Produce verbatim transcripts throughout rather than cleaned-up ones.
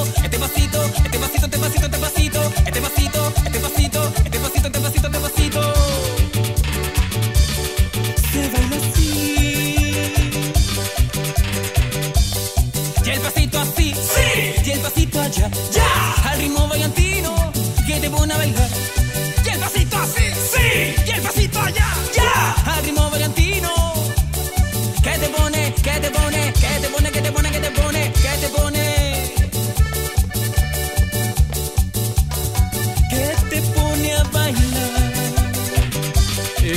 pasito, este pasito, este pasito, este pasito, este pasito, este pasito, este pasito, este pasito, este pasito, este pasito. Se baila así. Y el pasito así, sí. Y el pasito allá, ya. Al ritmo variantino que te pone a bailar. Y el pasito así, sí. Y el pasito allá, ya. Al ritmo variantino que te pone, que te pone, que te pone, que te pone, que te pone, que te pone. Que te pone a bailar. Y el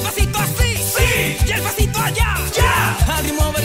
pasito así, sí. Y el pasito allá, ya. Al ritmo variantino.